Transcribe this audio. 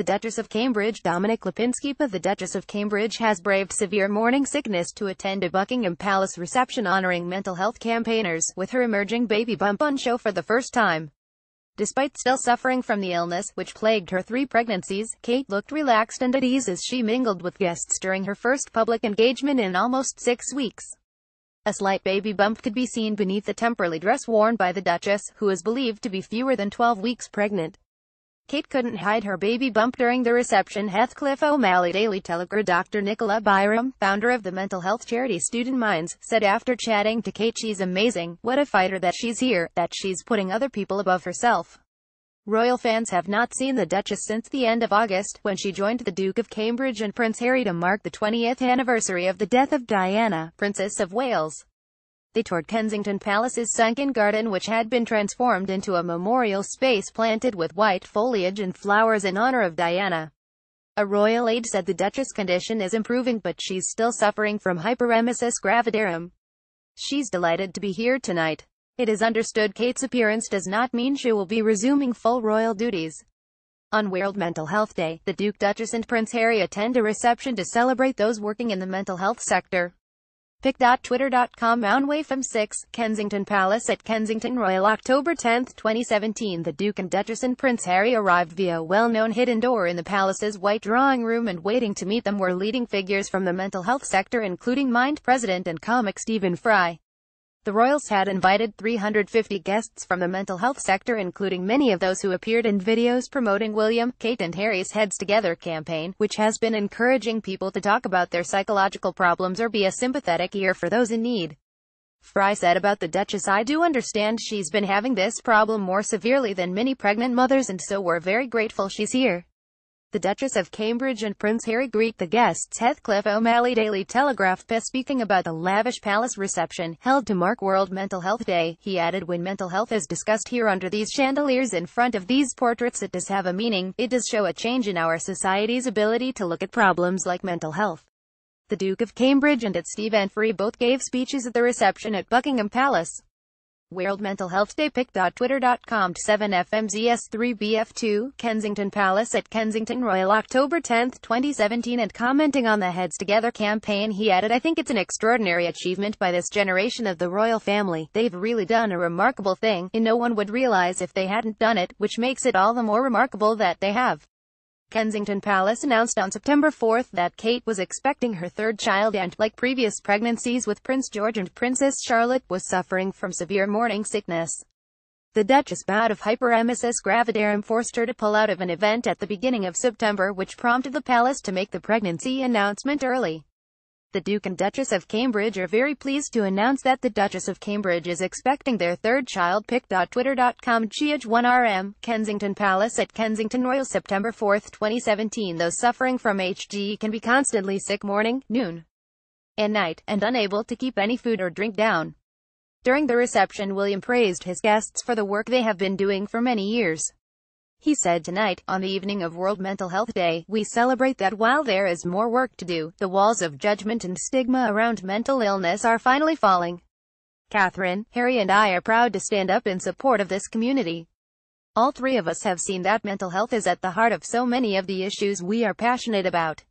the Duchess of Cambridge Dominic Lipinski, but the Duchess of Cambridge has braved severe morning sickness to attend a Buckingham Palace reception honouring mental health campaigners, with her emerging baby bump on show for the first time. Despite still suffering from the illness, which plagued her three pregnancies, Kate looked relaxed and at ease as she mingled with guests during her first public engagement in almost 6 weeks. A slight baby bump could be seen beneath the temporary dress worn by the Duchess, who is believed to be fewer than 12 weeks pregnant. Kate couldn't hide her baby bump during the reception. Heathcliff O'Malley, Daily Telegraph. Dr. Nicola Byram, founder of the mental health charity Student Minds, said after chatting to Kate, "She's amazing, what a fighter, that she's here, that she's putting other people above herself." Royal fans have not seen the Duchess since the end of August, when she joined the Duke of Cambridge and Prince Harry to mark the 20th anniversary of the death of Diana, Princess of Wales. They toured Kensington Palace's sunken garden, which had been transformed into a memorial space planted with white foliage and flowers in honor of Diana. A royal aide said the Duchess' condition is improving, but she's still suffering from hyperemesis gravidarum. "She's delighted to be here tonight. It is understood Kate's appearance does not mean she will be resuming full royal duties." On World Mental Health Day, the Duke, Duchess and Prince Harry attend a reception to celebrate those working in the mental health sector. pic.twitter.com /FM6, Kensington Palace at Kensington Royal. October 10, 2017. The Duke and Duchess and Prince Harry arrived via a well-known hidden door in the palace's white drawing room, and waiting to meet them were leading figures from the mental health sector, including Mind president and comic Stephen Fry. The royals had invited 350 guests from the mental health sector, including many of those who appeared in videos promoting William, Kate and Harry's Heads Together campaign, which has been encouraging people to talk about their psychological problems or be a sympathetic ear for those in need. Fry said about the Duchess, "I do understand she's been having this problem more severely than many pregnant mothers, and so we're very grateful she's here." The Duchess of Cambridge and Prince Harry greet the guests. Heathcliff O'Malley, Daily Telegraph. Speaking about the lavish palace reception, held to mark World Mental Health Day, he added, "When mental health is discussed here under these chandeliers in front of these portraits, it does have a meaning. It does show a change in our society's ability to look at problems like mental health." The Duke of Cambridge and Stephen Fry both gave speeches at the reception at Buckingham Palace. World Mental Health Day. pic.twitter.com /7FMZS3BF2, Kensington Palace at Kensington Royal. October 10, 2017. And commenting on the Heads Together campaign, he added, "I think it's an extraordinary achievement by this generation of the royal family. They've really done a remarkable thing, and no one would realize if they hadn't done it, which makes it all the more remarkable that they have." Kensington Palace announced on September 4 that Kate was expecting her third child and, like previous pregnancies with Prince George and Princess Charlotte, was suffering from severe morning sickness. The Duchess' bout of hyperemesis gravidarum forced her to pull out of an event at the beginning of September, which prompted the palace to make the pregnancy announcement early. The Duke and Duchess of Cambridge are very pleased to announce that the Duchess of Cambridge is expecting their third child. pic.twitter.com /GH1RM, Kensington Palace at Kensington Royal. September 4, 2017. Those suffering from HG can be constantly sick morning, noon, and night, and unable to keep any food or drink down. During the reception, William praised his guests for the work they have been doing for many years. He said, "Tonight, on the evening of World Mental Health Day, we celebrate that while there is more work to do, the walls of judgment and stigma around mental illness are finally falling. Catherine, Harry and I are proud to stand up in support of this community. All three of us have seen that mental health is at the heart of so many of the issues we are passionate about.